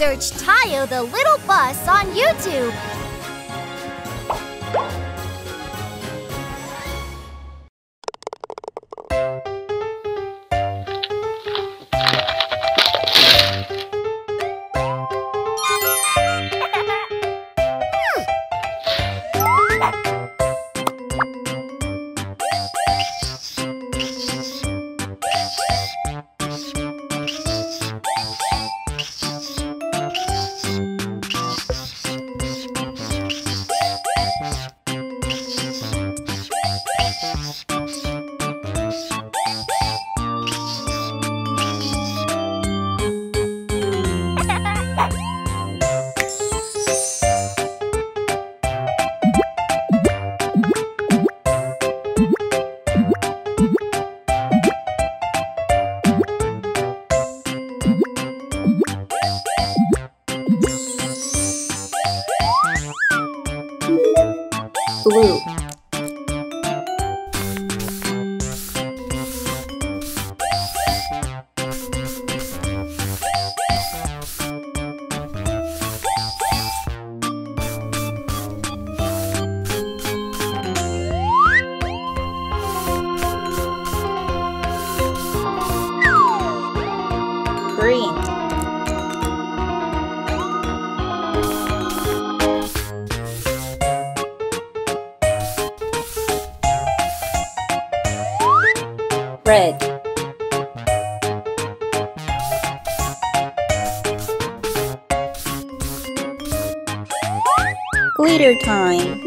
Search Tayo the Little Bus on YouTube. Blue. Green. Red. Glitter time.